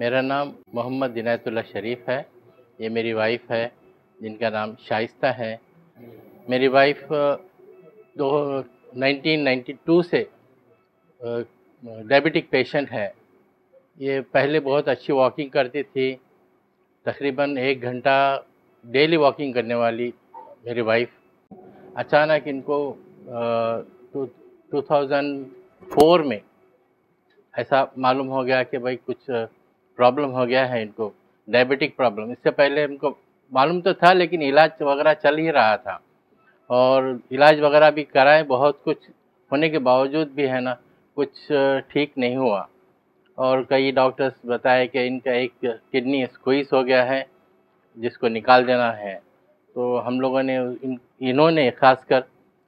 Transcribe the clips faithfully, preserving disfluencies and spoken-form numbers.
मेरा नाम मोहम्मद इनायतुल्लाह शरीफ है। ये मेरी वाइफ है जिनका नाम शाइस्ता है। मेरी वाइफ दो नाइनटीन नाइन्टी टू से डायबिटिक पेशेंट है। ये पहले बहुत अच्छी वॉकिंग करती थी, तकरीबन एक घंटा डेली वॉकिंग करने वाली मेरी वाइफ। अचानक इनको टू थाउजेंड फोर में ऐसा मालूम हो गया कि भाई कुछ प्रॉब्लम हो गया है इनको, डायबिटिक प्रॉब्लम। इससे पहले इनको मालूम तो था लेकिन इलाज वगैरह चल ही रहा था और इलाज वगैरह भी कराए, बहुत कुछ होने के बावजूद भी है ना कुछ ठीक नहीं हुआ। और कई डॉक्टर्स बताए कि इनका एक किडनी स्क्वीज़ हो गया है जिसको निकाल देना है। तो हम लोगों ने इन, इन्होंने खासकर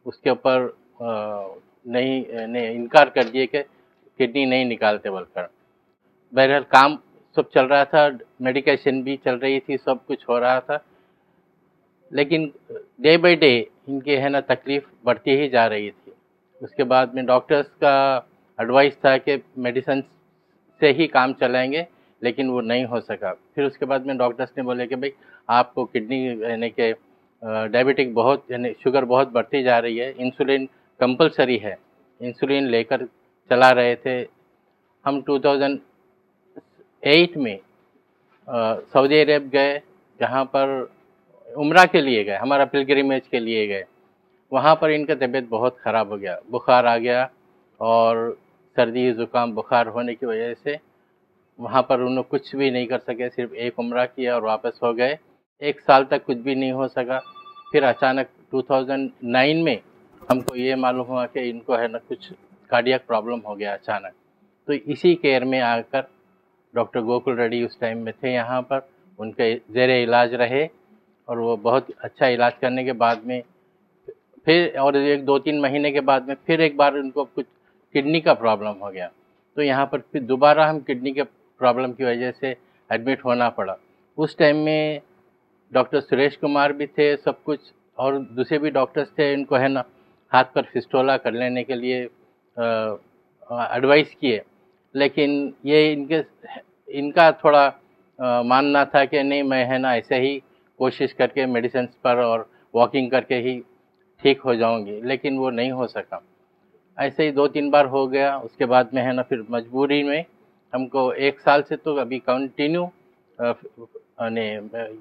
उसके ऊपर नहीं ने इनकार कर दिए कि किडनी नहीं निकालते बोलकर। बहरहाल काम सब चल रहा था, मेडिकेशन भी चल रही थी, सब कुछ हो रहा था, लेकिन डे बाय डे इनके है ना तकलीफ़ बढ़ती ही जा रही थी। उसके बाद में डॉक्टर्स का एडवाइस था कि मेडिसिन से ही काम चलाएंगे, लेकिन वो नहीं हो सका। फिर उसके बाद में डॉक्टर्स ने बोले कि भाई आपको किडनी यानी कि डायबिटिक बहुत यानी शुगर बहुत बढ़ती जा रही है, इंसुलिन कंपलसरी है। इंसुलिन लेकर चला रहे थे हम। टू थाउजेंड एट में सऊदी अरब गए, जहाँ पर उम्रा के लिए गए, हमारा पिलग्रिमेज के लिए गए। वहाँ पर इनका तबीयत बहुत ख़राब हो गया, बुखार आ गया और सर्दी ज़ुकाम बुखार होने की वजह से वहाँ पर उन्होंने कुछ भी नहीं कर सके, सिर्फ एक उम्रा किया और वापस हो गए। एक साल तक कुछ भी नहीं हो सका। फिर अचानक टू थाउजेंड नाइन में हमको ये मालूम हुआ कि इनको है ना कुछ कार्डियक प्रॉब्लम हो गया अचानक। तो इसी केयर में आकर डॉक्टर गोकुल रेड्डी उस टाइम में थे यहाँ पर, उनके ज़ेरे इलाज रहे और वो बहुत अच्छा इलाज करने के बाद में फिर और एक दो तीन महीने के बाद में फिर एक बार उनको कुछ किडनी का प्रॉब्लम हो गया। तो यहाँ पर फिर दोबारा हम किडनी के प्रॉब्लम की वजह से एडमिट होना पड़ा। उस टाइम में डॉक्टर सुरेश कुमार भी थे, सब कुछ, और दूसरे भी डॉक्टर्स थे। इनको है ना हाथ पर फिस्टोला कर लेने के लिए एडवाइस किए, लेकिन ये इनके इनका थोड़ा आ, मानना था कि नहीं मैं है ना ऐसे ही कोशिश करके मेडिसिन पर और वॉकिंग करके ही ठीक हो जाऊंगी, लेकिन वो नहीं हो सका। ऐसे ही दो तीन बार हो गया। उसके बाद में है ना फिर मजबूरी में हमको एक साल से तो अभी कंटिन्यू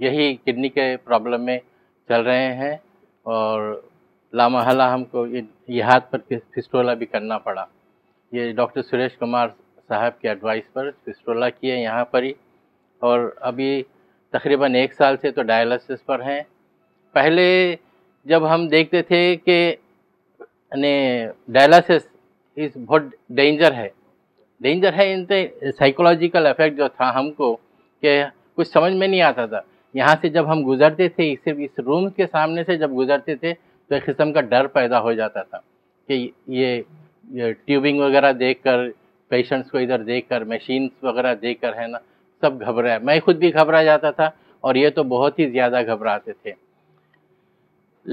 यही किडनी के प्रॉब्लम में चल रहे हैं और लामहला हमको ये हाथ पर फिस्टोला भी करना पड़ा। ये डॉक्टर सुरेश कुमार साहब के एडवाइस पर फिस्टोला किए यहाँ पर ही, और अभी तकरीबन एक साल से तो डायलिसिस पर हैं। पहले जब हम देखते थे कि डायलिसिस इस बहुत डेंजर है, डेंजर है इनसे साइकोलॉजिकल इफेक्ट जो था हमको कि कुछ समझ में नहीं आता था। यहाँ से जब हम गुजरते थे, सिर्फ इस रूम के सामने से जब गुजरते थे तो एक किस्म का डर पैदा हो जाता था कि ये, ये ट्यूबिंग वगैरह देखकर, पेशेंट्स को इधर देखकर, मशीन्स वगैरह देखकर है ना सब घबराए। मैं खुद भी घबरा जाता था और ये तो बहुत ही ज़्यादा घबराते थे।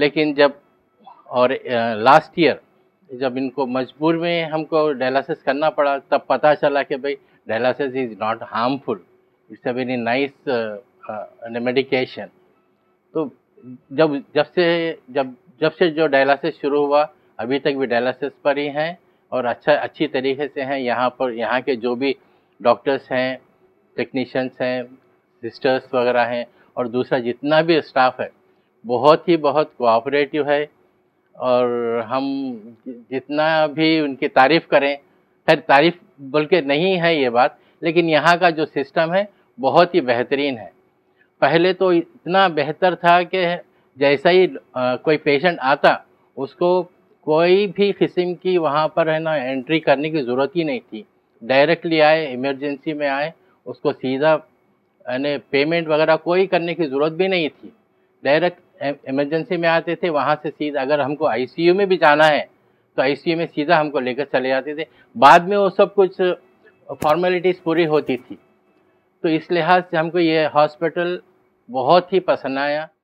लेकिन जब और लास्ट ईयर जब इनको मजबूर में हमको डायलिसिस करना पड़ा, तब पता चला कि भाई dialysis is not harmful, it's a very nice medication. तो जब जब से जब जब से जो डायलिसिस शुरू हुआ अभी तक भी डायलिसिस पर ही हैं और अच्छा अच्छी तरीके से हैं। यहाँ पर यहाँ के जो भी डॉक्टर्स हैं, टेक्नीशियंस हैं, सिस्टर्स वगैरह हैं और दूसरा जितना भी स्टाफ है बहुत ही बहुत कोऑपरेटिव है। और हम जितना भी उनकी तारीफ़ करें, खैर तारीफ़ बोल के नहीं है ये बात, लेकिन यहाँ का जो सिस्टम है बहुत ही बेहतरीन है। पहले तो इतना बेहतर था कि जैसा ही आ, कोई पेशेंट आता उसको कोई भी किस्म की वहाँ पर है ना एंट्री करने की ज़रूरत ही नहीं थी। डायरेक्टली आए, इमरजेंसी में आए, उसको सीधा यानी पेमेंट वगैरह कोई करने की ज़रूरत भी नहीं थी। डायरेक्ट इमरजेंसी में आते थे, वहाँ से सीधा अगर हमको आईसीयू में भी जाना है तो आईसीयू में सीधा हमको लेकर चले जाते थे। बाद में वो सब कुछ फॉर्मेलिटीज़ पूरी होती थी। तो इस लिहाज से हमको ये हॉस्पिटल बहुत ही पसंद आया।